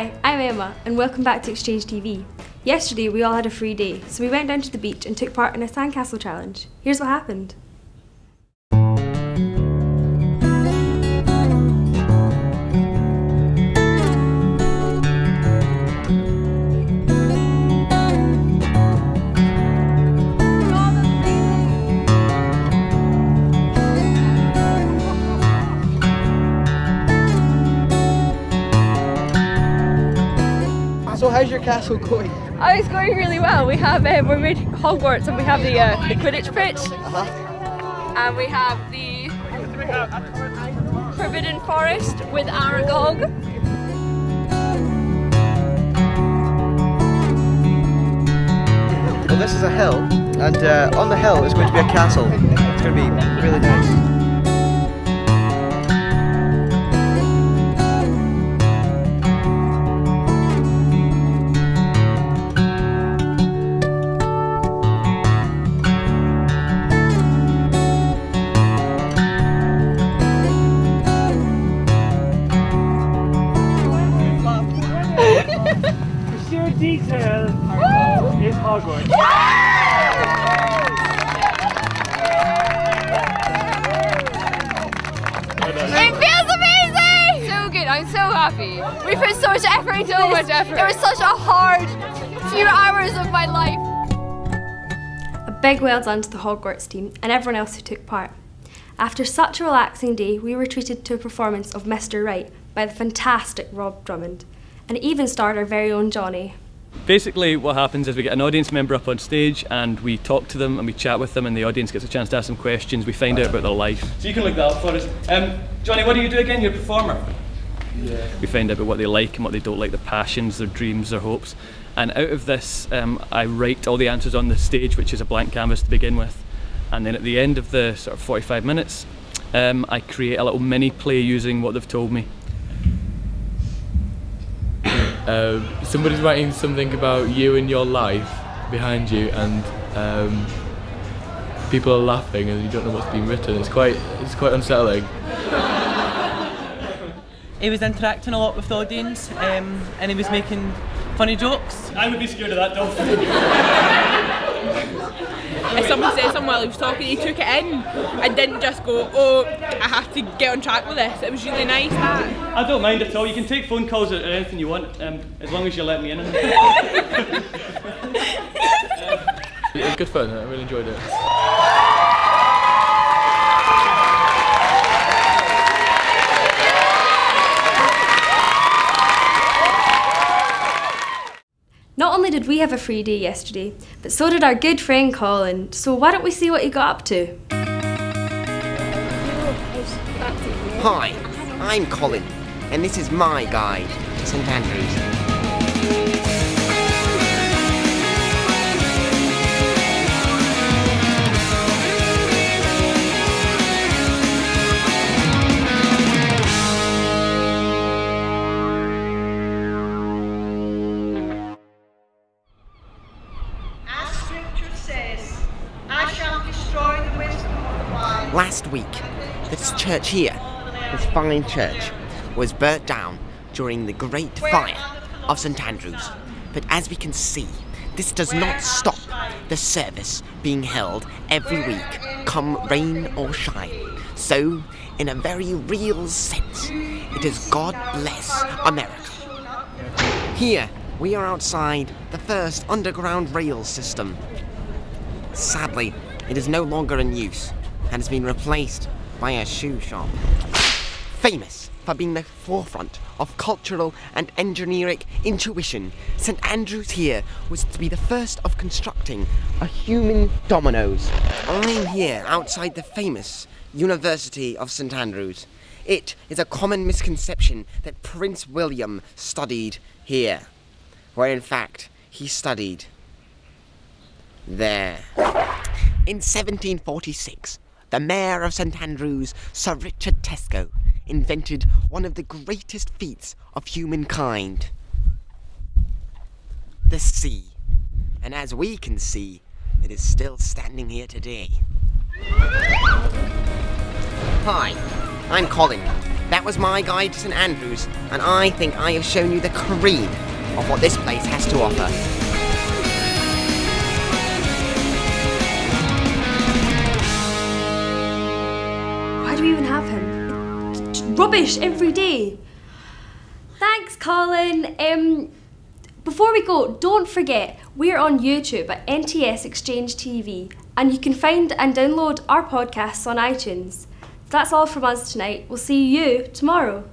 Hi, I'm Emma and welcome back to Exchange TV. Yesterday we all had a free day, so we went down to the beach and took part in a sandcastle challenge. Here's what happened. So how's your castle going? Oh, it's going really well. We have we're made Hogwarts, and we have the Quidditch pitch, and we have the Forbidden Forest with Aragog. Well, this is a hill, and on the hill is going to be a castle. It's going to be really nice. Detail is Hogwarts. It feels amazing! So good, I'm so happy. We put so much effort into this. It was such a hard few hours of my life. A big well done to the Hogwarts team and everyone else who took part. After such a relaxing day, we were treated to a performance of Mr. Write by the fantastic Rob Drummond, and even starred our very own Johnny. Basically what happens is we get an audience member up on stage and we talk to them and we chat with them, and the audience gets a chance to ask them questions. We find out about their life. So you can look that up for us. Johnny, what do you do again? You're a performer? Yeah. We find out about what they like and what they don't like, their passions, their dreams, their hopes. And out of this, I write all the answers on the stage, which is a blank canvas to begin with. And then at the end of the sort of 45 minutes, I create a little mini play using what they've told me. Somebody's writing something about you and your life behind you, and people are laughing and you don't know what's been written. It's quite unsettling. He was interacting a lot with the audience, and he was making funny jokes. I would be scared of that dolphin. If someone said something while he was talking, he took it in and didn't just go, oh, I have to get on track with this. It was really nice, that. I don't mind at all. You can take phone calls or anything you want, as long as you let me in. It was good fun. I really enjoyed it. Not only did we have a free day yesterday, but so did our good friend Colin. So why don't we see what he got up to? Hi, I'm Colin, and this is my guide, St Andrews. As scripture says, I shall destroy the wisdom of the wise. Last week, this church here, this fine church, was burnt down during the great fire of St Andrews. But as we can see, this does not stop the service being held every week, come rain or shine. So, in a very real sense, it is God bless America. Here, we are outside the first underground rail system. Sadly, it is no longer in use and has been replaced by a shoe shop. Famous for being the forefront of cultural and engineering intuition, St Andrews here was to be the first of constructing a human dominoes. I'm here outside the famous University of St Andrews. It is a common misconception that Prince William studied here, where in fact he studied there. In 1746, the mayor of St Andrews, Sir Richard Tesco, invented one of the greatest feats of humankind, the sea. And as we can see, it is still standing here today. Hi, I'm Colin, That was my guide to St Andrews, and I think I have shown you the cream of what this place has to offer. Do we even have him? It's rubbish every day. Thanks, Colin. Before we go, don't forget we're on YouTube at NTS Exchange TV, and you can find and download our podcasts on iTunes. That's all from us tonight. We'll see you tomorrow.